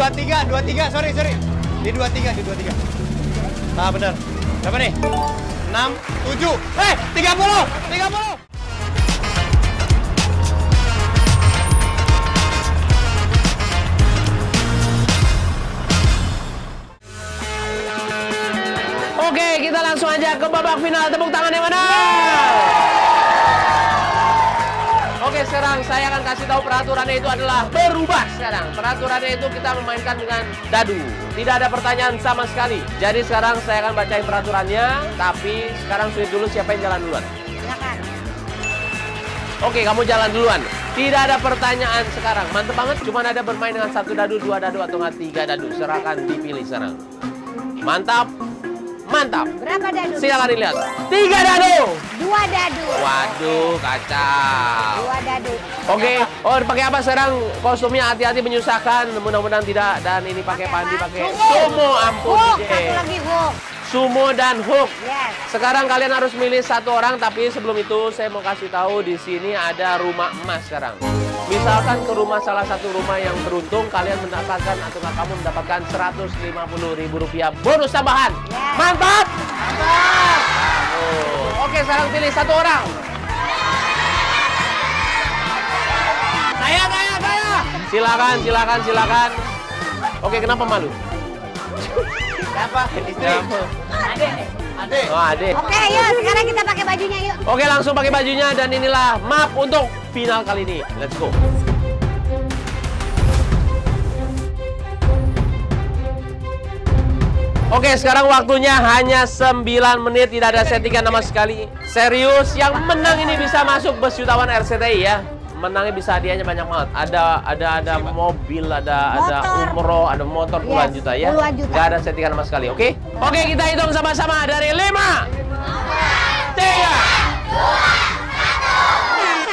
23, sorry. Di 23. Nah, benar. Berapa nih? 6, 7. 30. Oke, kita langsung aja ke babak final. Tepuk tangan yang mana? Oke, sekarang saya akan kasih tahu peraturannya itu adalah berubah sekarang. Peraturannya itu kita memainkan dengan dadu. Tidak ada pertanyaan sama sekali. Jadi sekarang saya akan bacain peraturannya. Tapi sekarang sulit dulu siapa yang jalan duluan. Silakan. Oke, kamu jalan duluan. Tidak ada pertanyaan sekarang. Mantep banget, cuma ada bermain dengan 1 dadu, 2 dadu, atau 3 dadu. Silahkan dipilih sekarang. Mantap. Berapa dadu? Silahkan dilihat. 3 dadu. 2 dadu. Waduh, kacau. 2 dadu. Oke. Oh, pakai apa sekarang? Kostumnya hati-hati, menyusahkan. Mudah-mudahan tidak. Dan ini pakai pandi, pakai sumo. Ampun. Hook, satu lagi hook. Sumo dan hook. Yes. Sekarang kalian harus milih 1 orang. Tapi sebelum itu saya mau kasih tahu di sini ada rumah emas sekarang. Misalkan ke rumah salah satu rumah yang beruntung, kalian mendapatkan atau kamu mendapatkan Rp150.000 bonus tambahan. Yeah. Mantap! Mantap! Oh. Oke, sekarang pilih 1 orang. Saya! Silakan. Oke, kenapa malu? Kenapa? Istri. Ade. Oh, Ade. Oke, yuk sekarang kita pakai bajunya yuk. Oke, langsung pakai bajunya dan inilah map untuk final kali ini. Let's go. Oke, sekarang waktunya hanya 9 menit. Tidak ada settingan sama sekali. Serius, yang menang ini bisa masuk bus jutawan RCTI ya. Menangnya bisa hadiahnya banyak banget. Ada mobil, ada umroh, ada motor puluhan juta ya. Gak ada settingan sama sekali, oke? Oke, kita hitung sama-sama dari 5, 4, 3,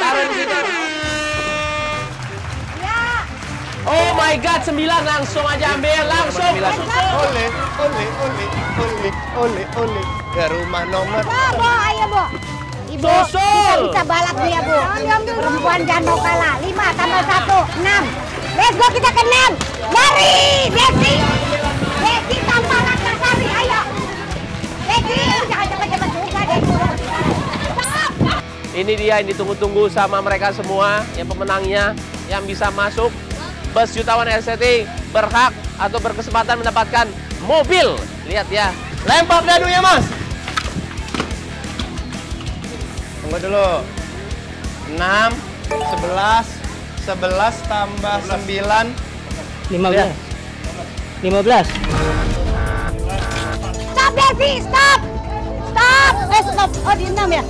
2, 1. Taruh di situ. Oh my God, 9 langsung aja ambil, langsung. Oleh. Ke rumah nomor. Bo, ayo Bo. Ibu, kita balap dia, Bu. Perempuan jangan mau kalah. 5 tambah 1, 6. Let's go, kita ke 6. Lari, Desi tanpa langkah lari, ayo. Desi, jangan cepat-cepat juga, Desi. Stop. Ini dia yang ditunggu-tunggu sama mereka semua. Yang pemenangnya, yang bisa masuk bus jutawan RCTI berhak atau berkesempatan mendapatkan mobil. Lihat ya, lempar dadunya, Mas. Tunggu dulu. 6, 11 tambah 9. 15. 15. Stop, Desi, stop. Stop. Stop. Oh, di 6 ya?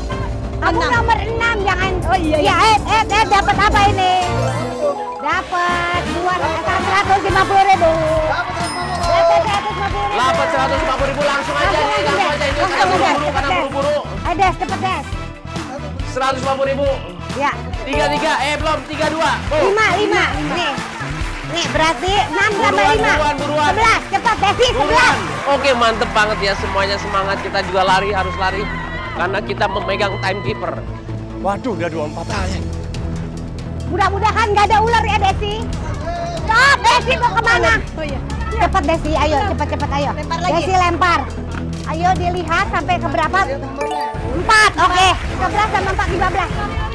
Kamu nomor 6, jangan. Oh iya. Ya, dapat apa ini? Dapat 250.000. Dapat 150.000 langsung aja nih, langsung aja ini. Karena buru-buru. Ada cepet, Des. 150.000. Ya. 33. Belum. 32. 5. Nih berarti 6 sama 5. Buruan. 11. Cepat, Desi. 11. Oke, mantep banget ya semuanya, semangat. Kita juga lari, harus lari. Karena kita memegang timekeeper. Waduh, udah 24 aja. Mudah-mudahan nggak ada ular ya, Desi. Stop, Desi mau kemana? Oh, iya. Cepat, Desi. Ayo, cepat-cepat ayo. Lempar lagi. Desi lempar. Ayo dilihat sampai ke berapa? 4, oke. 11 sama 4, 15.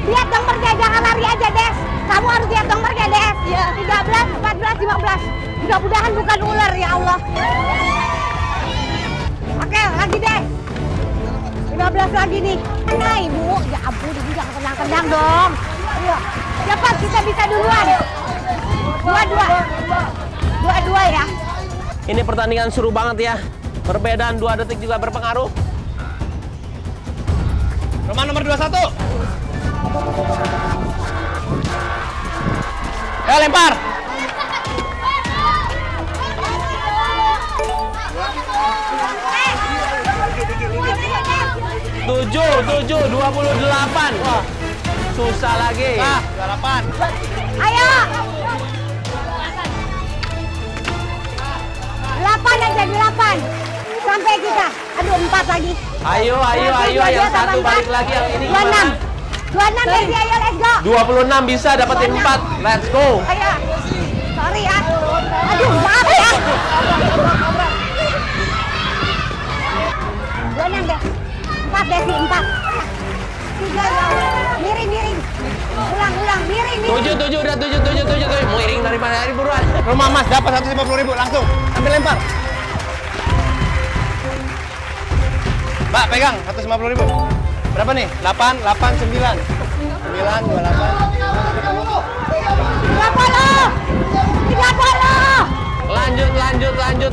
Lihat nomornya, jangan lari aja, Des. Kamu harus lihat nomornya, Des. 13, 14, 15. Mudah-mudahan bukan ular, ya Allah. Oke, lagi, Des. 15 lagi nih. Mana, Ibu? Ya ampun, Ibu jangan tenang-tenang dong. Ayo, cepat, kita bisa duluan. 2-2 ya. Ini pertandingan seru banget ya. Perbedaan 2 detik juga berpengaruh. Rumah nomor 21. Ayo, lempar. Tujuh, 28. Wah, susah lagi. 28. Ayo. 8 aja, 8. Sampai kita. Aduh, 4 lagi. Ayo, yang 1 balik lagi, yang ini 26. 26, Desi, ayo, let's go. 26 bisa, dapetin 4. Let's go. Ayo. Sorry, ya. Aduh, maaf ya. Dua enam deh. Empat deh sih, empat. Tiga, miring-miring. Ulang-ulang, miring-miring. Tujuh, udah tujuh. Mau miring daripada hari buruan. Rumah Mas dapat 150.000 langsung. Ambil lempar. Mbak, pegang 150.000. Berapa nih? 8, 8, 9, 9, 28, 30.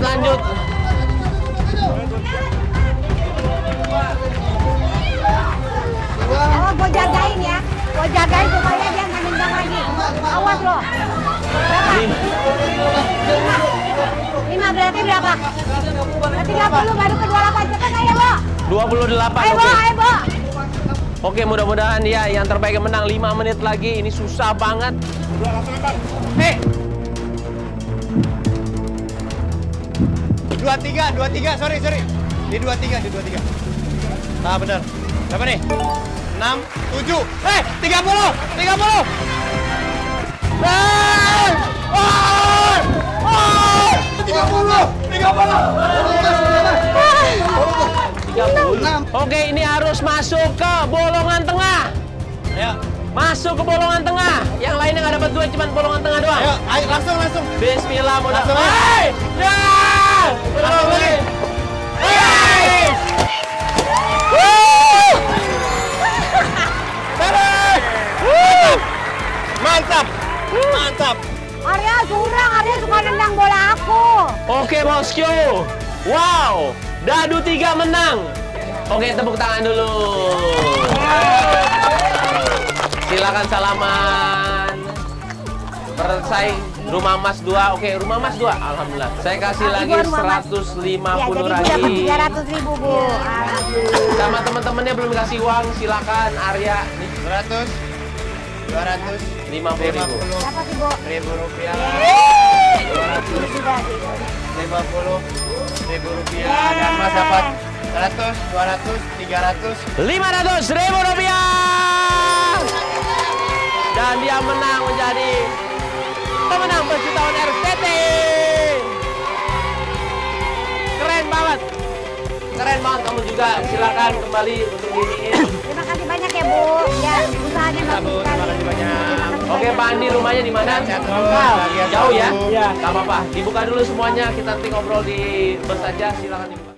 Lanjut. Oh, gua jagain ya. Gua jagain supaya dia nggak nendang lagi. Awas lo. Berapa? 5 berarti berapa? 30 baru ke 28. Cepat ayo lo. 28. Ayo. Oke, mudah-mudahan dia yang terbaik menang. 5 menit lagi, ini susah banget. Hei! 23, sorry. Di 23. Nah, benar. Berapa nih? 6, 7. Hei! 30! Hei! Oh! 30! 36. Oke, ini harus masuk ke bolongan tengah. Ayo. Masuk ke bolongan tengah. Yang lainnya nggak dapat 2, cuma bolongan tengah doang. Ayo, langsung. Bismillah, mudah-mudahan. Hei! Ya! Hei! Hei! Wuh! Wuh! Mantap. Arya curang, Arya suka nendang bola aku. Oke, Bosku. Wow. Dadu 3 menang. Oke, tepuk tangan dulu. Silakan salaman. Bersaing Rumah Mas 2. Oke, Rumah Mas 2. Alhamdulillah. Saya kasih lagi 150 lagi. Ya, jadi 300.000, Bu. Sama teman-temannya belum kasih uang, silakan Arya. Nih, 250.000. Berapa sih, Bu? Rp1.000. 250.000 dan Mas dapat 100, 200, 300, 500.000 rupiah. Dan dia menang menjadi pemenang BUS Jutawan RCTI. Keren banget. Kamu juga silakan kembali untuk diriin. Terima kasih banyak ya, Bu. Ya, usahanya bagus. Terima kasih banyak. Oke, Pak Andi rumahnya di mana? Jauh ya? Iya. Gak apa-apa. Dibuka dulu semuanya, kita nanti ngobrol di bus aja. Silakan dibuka.